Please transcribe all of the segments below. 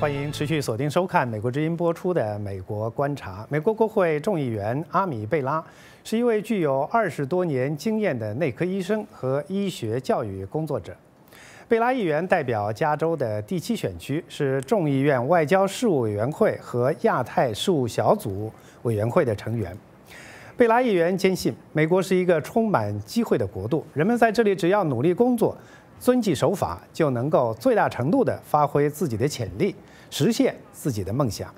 欢迎持续锁定收看美国之音播出的《美国观察》。美国国会众议员阿米贝拉是一位具有20多年经验的内科医生和医学教育工作者。贝拉议员代表加州的第7选区，是众议院外交事务委员会和亚太事务小组委员会的成员。 贝拉议员坚信，美国是一个充满机会的国度，人们在这里只要努力工作、遵纪守法，就能够最大程度地发挥自己的潜力，实现自己的梦想。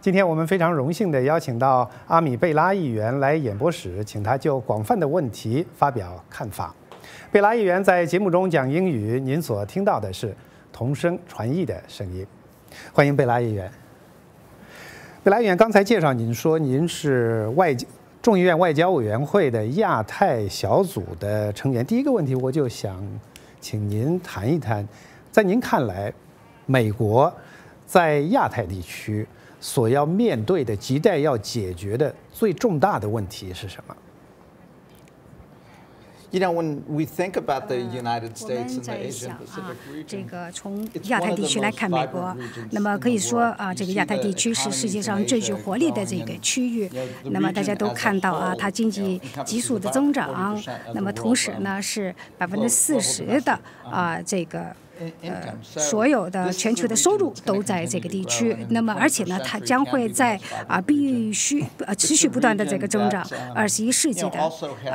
今天我们非常荣幸地邀请到阿米贝拉议员来演播室，请他就广泛的问题发表看法。贝拉议员在节目中讲英语，您所听到的是同声传译的声音。欢迎贝拉议员。贝拉议员刚才介绍您说，您是众议院外交委员会的亚太小组的成员。第一个问题，我就想请您谈一谈，在您看来，美国在亚太地区所要面对的、亟待要解决的最重大的问题是什么？ You know, when we think about the United States and the Asian Pacific region, it's one of the most vibrant regions in the world. 这个亚太地区是世界上最具活力的这个区域。那么大家都看到啊，它经济急速的增长。那么同时呢，是40%的这个。 所有的全球的收入都在这个地区，那么而且呢，它将会在必须持续不断的这个增长。21世纪的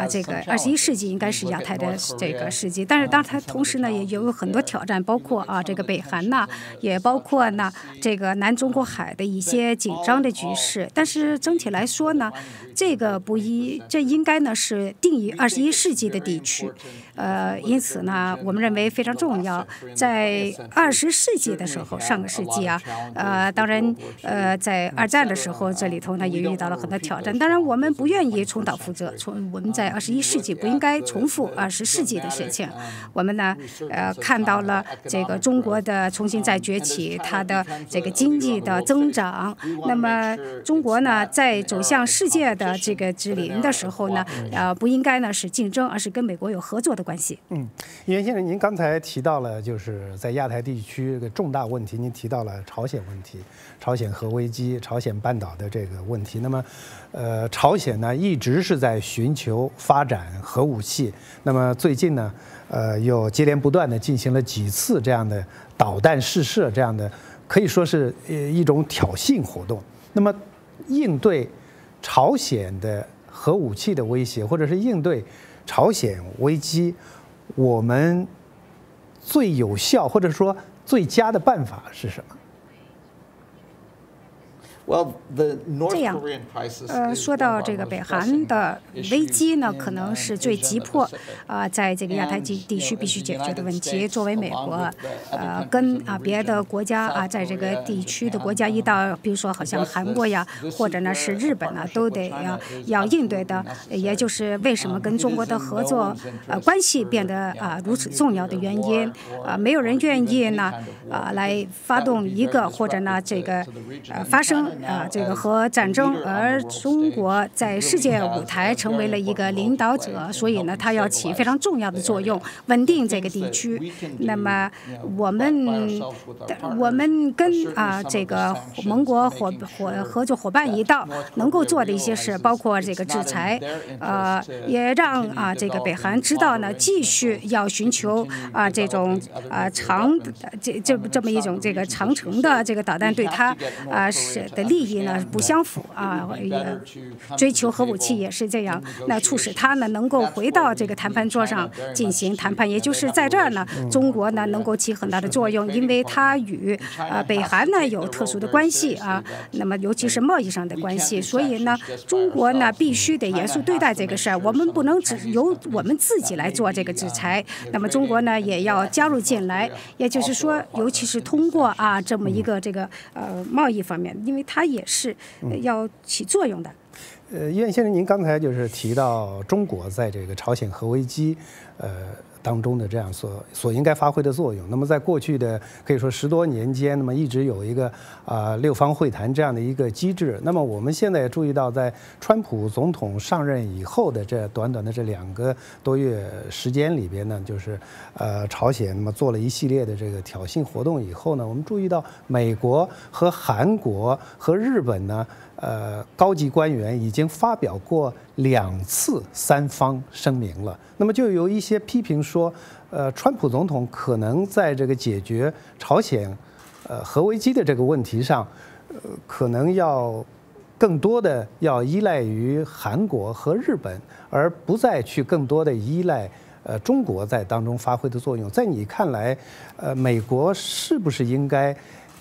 这个21世纪应该是亚太的这个世纪，但是当它同时呢也有很多挑战，包括这个北韩呐，也包括呢这个南中国海的一些紧张的局势。但是整体来说呢，这应该呢是定义21世纪的地区，因此呢，我们认为非常重要。 在20世纪的时候，上个世纪当然，在2战的时候，这里头呢也遇到了很多挑战。当然，我们不愿意重蹈覆辙，我们在21世纪不应该重复20世纪的事情。我们呢，看到了这个中国的重新再崛起，它的这个经济的增长。那么，中国呢，在走向世界的这个之林的时候呢，不应该呢是竞争，而是跟美国有合作的关系。嗯，袁先生，您刚才提到了。 就是在亚太地区的重大问题，您提到了朝鲜问题、朝鲜核危机、朝鲜半岛的这个问题。那么，朝鲜呢一直是在寻求发展核武器。那么最近呢，又接连不断的进行了几次这样的导弹试射，这样的可以说是一种挑衅活动。那么，应对朝鲜的核武器的威胁，或者是应对朝鲜危机，我们。 最有效或者说最佳的办法是什么？ 这样，说到这个北韩的危机呢，可能是最急迫，在这个亚太地区必须解决的问题。作为美国，跟别的国家在这个地区的国家一道，比如说好像韩国呀，或者呢是日本呢，都得要应对的，也就是为什么跟中国的合作关系变得如此重要的原因。没有人愿意呢来发动一个或者呢这个发生。 这个核战争，而中国在世界舞台成为了一个领导者，所以呢，它要起非常重要的作用，稳定这个地区。那么，我们跟这个盟国合作伙伴一道能够做的一些事，包括这个制裁，也让这个北韩知道呢，继续要寻求这种这么一种这个长程的这个导弹对它的利益呢不相符追求核武器也是这样，那促使他呢能够回到这个谈判桌上进行谈判，也就是在这儿呢，中国呢能够起很大的作用，因为它与北韩呢有特殊的关系那么尤其是贸易上的关系，所以呢，中国呢必须得严肃对待这个事儿，我们不能只由我们自己来做这个制裁，那么中国呢也要加入进来，也就是说，尤其是通过这么一个这个贸易方面。 因为它也是要起作用的。袁先生，您刚才就是提到中国在这个朝鲜核危机，当中的这样所应该发挥的作用。那么在过去的可以说10多年间，那么一直有一个六方会谈这样的一个机制。那么我们现在也注意到，在川普总统上任以后的这短短的这2个多月时间里边呢，就是朝鲜那么做了一系列的这个挑衅活动以后呢，我们注意到美国和韩国和日本呢。高级官员已经发表过2次3方声明了。那么就有一些批评说，川普总统可能在这个解决朝鲜核危机的这个问题上，可能要更多的要依赖于韩国和日本，而不再去更多的依赖。中国在当中发挥的作用，在你看来，美国是不是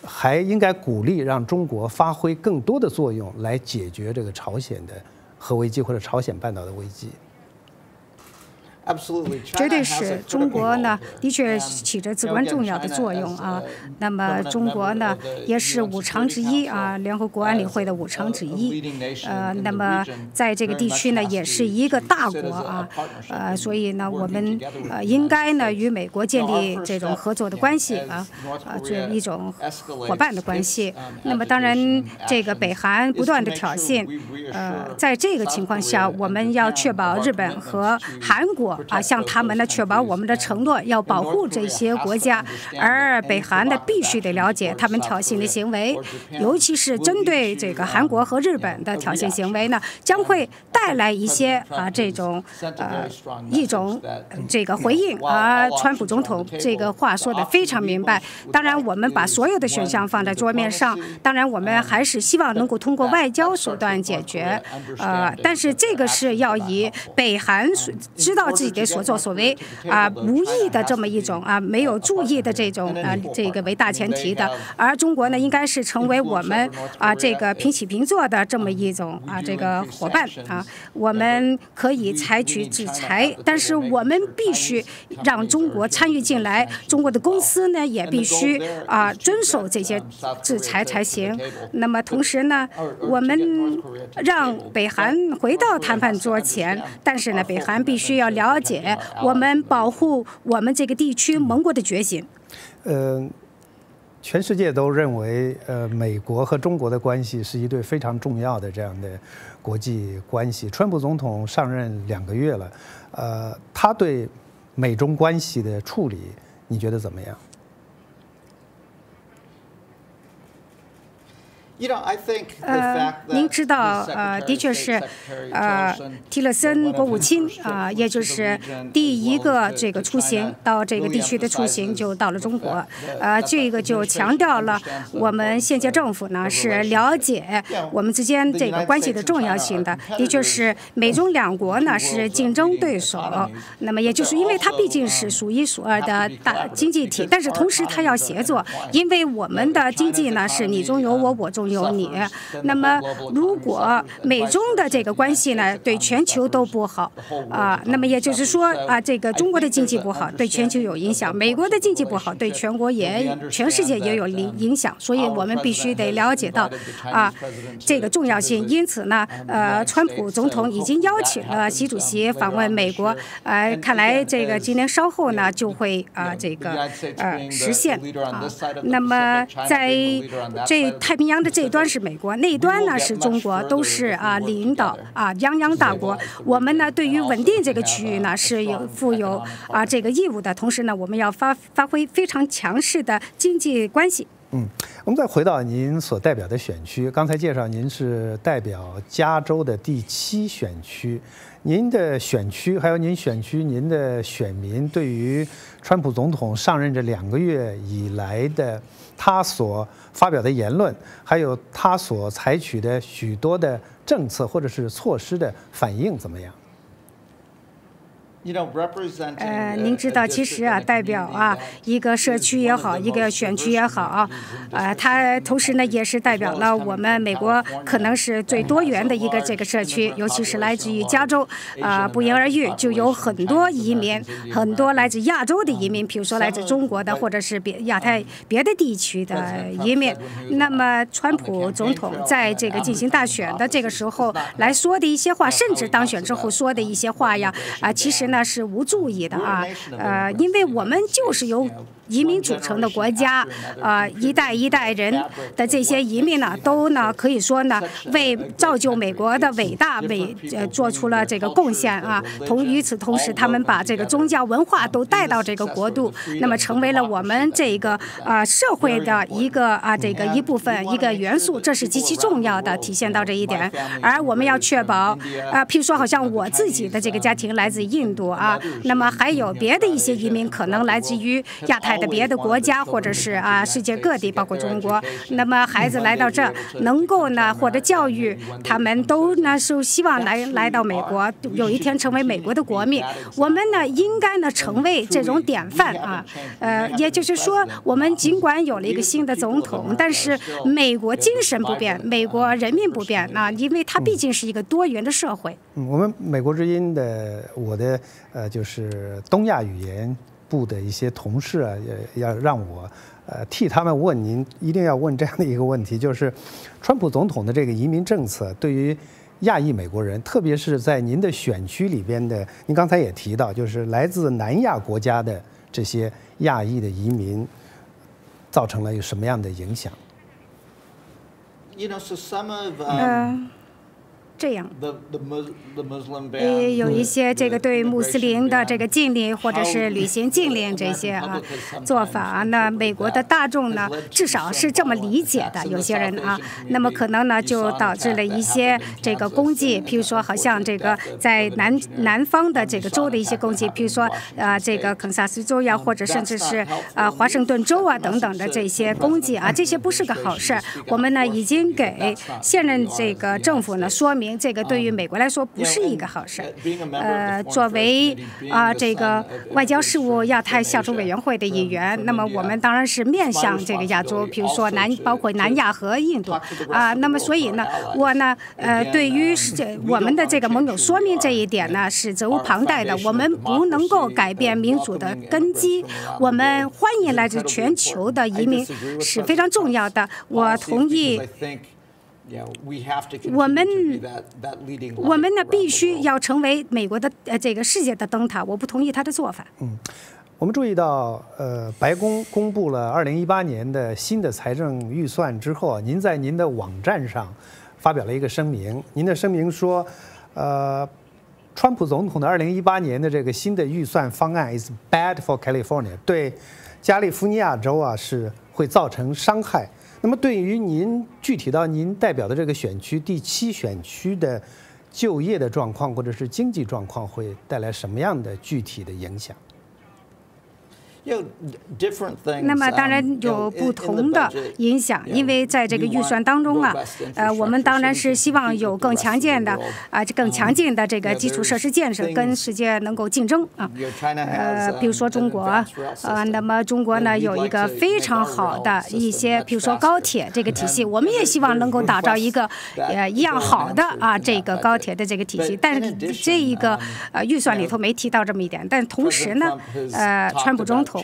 还应该鼓励让中国发挥更多的作用来解决这个朝鲜的核危机或者朝鲜半岛的危机？绝对是，中国呢的确起着至关重要的作用啊。那么中国呢也是5常之一啊，联合国安理会的5常之一。那么在这个地区呢也是一个大国啊，所以呢我们应该呢与美国建立这种合作的关系啊，这一种伙伴的关系。那么当然这个北韩不断的挑衅，在这个情况下，我们要确保日本和韩国。 向他们呢确保我们的承诺，要保护这些国家，而北韩呢必须得了解他们挑衅的行为，尤其是针对这个韩国和日本的挑衅行为呢，将会带来一些这种一种这个回应川普总统这个话说得非常明白。当然，我们把所有的选项放在桌面上，当然我们还是希望能够通过外交手段解决，但是这个是要以北韩知道自己的所作所为无意的这么一种没有注意的这种这个为大前提的，而中国呢应该是成为我们这个平起平坐的这么一种这个伙伴我们可以采取制裁，但是我们必须让中国参与进来，中国的公司呢也必须遵守这些制裁才行。那么同时呢，我们让北韩回到谈判桌前，但是呢，北韩必须要了解我们保护我们这个地区盟国的决心。全世界都认为，美国和中国的关系是一对非常重要的这样的国际关系。川普总统上任2个月了，他对美中关系的处理，你觉得怎么样？ 您知道，的确是，蒂勒森国务卿也就是第一个这个出行到这个地区的出行就到了中国，这个就强调了我们现届政府呢是了解我们之间这个关系的重要性的。的确是，美中2国呢是竞争对手，那么也就是因为它毕竟是数1数2的大经济体，但是同时它要协作，因为我们的经济呢是你中有我，我中有你，那么如果美中的这个关系呢，对全球都不好那么也就是说这个中国的经济不好，对全球有影响；美国的经济不好，对全世界也有影响。所以我们必须得了解到这个重要性。因此呢，川普总统已经邀请了习主席访问美国，看来这个今天稍后呢就会这个实现那么在这太平洋的这一端是美国，那一端呢是中国，都是领导泱泱大国。我们呢对于稳定这个区域呢是负有这个义务的，同时呢我们要发挥非常强势的经济关系。我们再回到您所代表的选区，刚才介绍您是代表加州的第7选区，您的选区还有您选区您的选民对于川普总统上任这2个月以来的他所发表的言论，还有他所采取的许多的政策或者是措施的反应怎么样？您知道，其实代表一个社区也好，一个选区也好他同时呢也是代表了我们美国可能是最多元的一个这个社区，尤其是来自于加州不言而喻，就有很多移民，很多来自亚洲的移民，比如说来自中国的或者是亚太别的地区的移民。那么，川普总统在这个进行大选的这个时候来说的一些话，甚至当选之后说的一些话呀其实呢。呢是无助意的啊，因为我们就是由移民组成的国家，一代一代人的这些移民呢，都呢可以说呢为造就美国的伟大做出了这个贡献啊。与此同时，他们把这个宗教文化都带到这个国度，那么成为了我们这个社会的一个这个一部分一个元素，这是极其重要的，体现到这一点。而我们要确保譬如说好像我自己的这个家庭来自印度啊，那么还有别的一些移民可能来自于亚太的别的国家，或者是世界各地，包括中国。那么孩子来到这能够呢获得教育，他们都呢是希望来到美国，有一天成为美国的国民。我们呢应该呢成为这种典范啊，也就是说，我们尽管有了一个新的总统，但是美国精神不变，美国人民不变啊，因为它毕竟是一个多元的社会。我们美国之音的就是东亚语言部的一些同事啊，也要让我替他们问您，一定要问这样的一个问题，就是川普总统的这个移民政策对于亚裔美国人，特别是在您的选区里边的，您刚才也提到，就是来自南亚国家的这些亚裔的移民，造成了有什么样的影响？这样，有一些这个对穆斯林的这个禁令或者是旅行禁令这些做法，那美国的大众呢至少是这么理解的，有些人那么可能呢就导致了一些这个攻击，譬如说好像这个在南方的这个州的一些攻击，譬如说这个肯萨斯州呀，或者甚至是华盛顿州啊等等的这些攻击这些不是个好事。我们呢已经给现任这个政府呢说明，这个对于美国来说不是一个好事。作为这个外交事务亚太小组委员会的一员，那么我们当然是面向这个亚洲，比如说包括南亚和印度那么所以呢，我呢对于我们的这个盟友说明这一点呢是责无旁贷的。我们不能够改变民主的根基，我们欢迎来自全球的移民是非常重要的。我同意。我们呢必须要成为美国的这个世界的灯塔，我不同意他的做法。我们注意到，白宫公布了2018年的新的财政预算之后，您在您的网站上发表了一个声明。您的声明说，川普总统的2018年的这个新的预算方案 is bad for California， 对加利福尼亚州是会造成伤害。那么，对于您具体到您代表的这个选区第7选区的就业的状况，或者是经济状况，会带来什么样的具体的影响？那么当然有不同的影响，因为在这个预算当中我们当然是希望有更强健的更强劲的这个基础设施建设，跟世界能够竞争比如说中国那么中国呢有一个非常好的一些，比如说高铁这个体系，我们也希望能够打造一个一样好的这个高铁的这个体系，但是这一个预算里头没提到这么一点。但同时呢，川普总统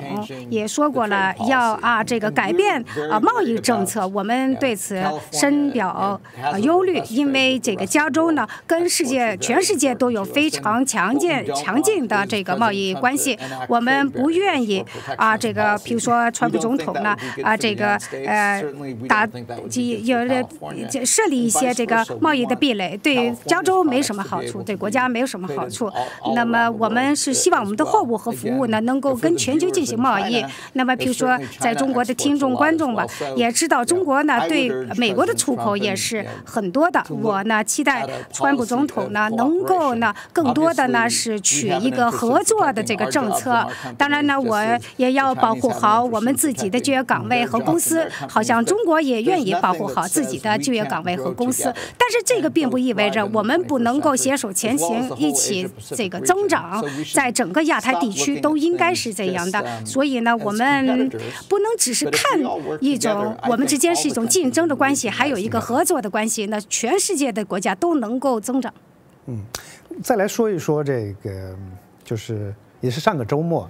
也说过了，要这个改变贸易政策，我们对此深表忧虑，因为这个加州呢跟全世界都有非常强劲的这个贸易关系，我们不愿意这个比如说川普总统呢这个设立一些这个贸易的壁垒，对加州没什么好处，对国家没有什么好处。那么我们是希望我们的货物和服务呢能够跟全球进行贸易。那么，比如说，在中国的听众观众吧，也知道中国呢对美国的出口也是很多的。我呢期待川普总统呢能够呢更多的呢是取一个合作的这个政策。当然呢，我也要保护好我们自己的就业岗位和公司，好像中国也愿意保护好自己的就业岗位和公司。但是这个并不意味着我们不能够携手前行，一起这个增长，在整个亚太地区都应该是这样。所以呢，我们不能只是看一种我们之间是一种竞争的关系，还有一个合作的关系，那全世界的国家都能够增长。再来说一说这个，就是也是上个周末，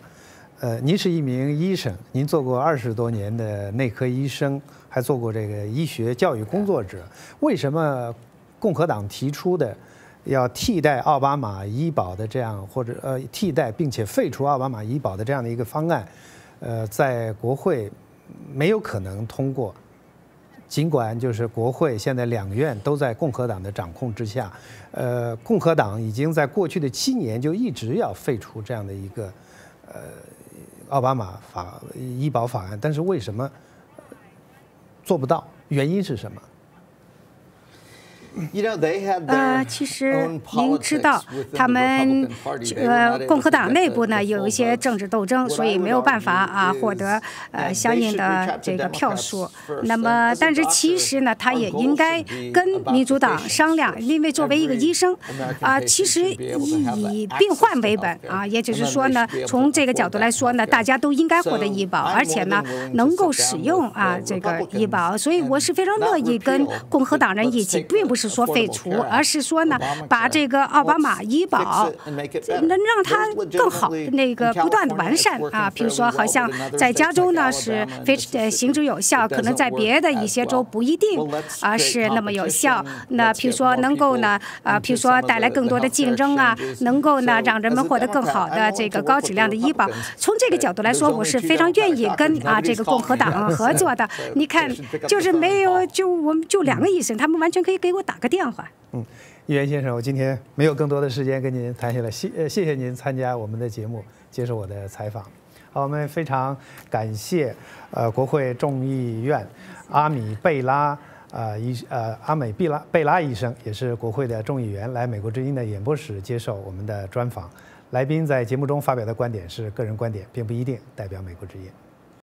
您是一名医生，您做过20多年的内科医生，还做过这个医学教育工作者。为什么共和党提出的要替代奥巴马医保的这样，或者替代并且废除奥巴马医保的这样的一个方案，在国会没有可能通过。尽管就是国会现在两院都在共和党的掌控之下，共和党已经在过去的7年就一直要废除这样的一个奥巴马医保法案，但是为什么做不到？原因是什么？ 其实您知道，他们共和党内部呢有一些政治斗争，所以没有办法获得相应的这个票数。那么，但是其实呢，他也应该跟民主党商量，因为作为一个医生其实以病患为本也就是说呢，从这个角度来说呢，大家都应该获得医保，而且呢能够使用这个医保。所以我是非常乐意跟共和党人一起，并不是。 是说废除，而是说呢，把这个奥巴马医保能让它更好，那个不断的完善比如说好像在加州呢是行之有效，可能在别的一些州不一定是那么有效。那比如说能够呢比如说带来更多的竞争能够呢让人们获得更好的这个高质量的医保。从这个角度来说，我是非常愿意跟这个共和党合作的。你看，就是没有我们就2个医生，他们完全可以给我打。 打个电话。议员先生，我今天没有更多的时间跟您谈下来，谢谢您参加我们的节目，接受我的采访。好，我们非常感谢国会众议院阿美贝拉医生，也是国会的众议员，来美国之音的演播室接受我们的专访。来宾在节目中发表的观点是个人观点，并不一定代表美国之音。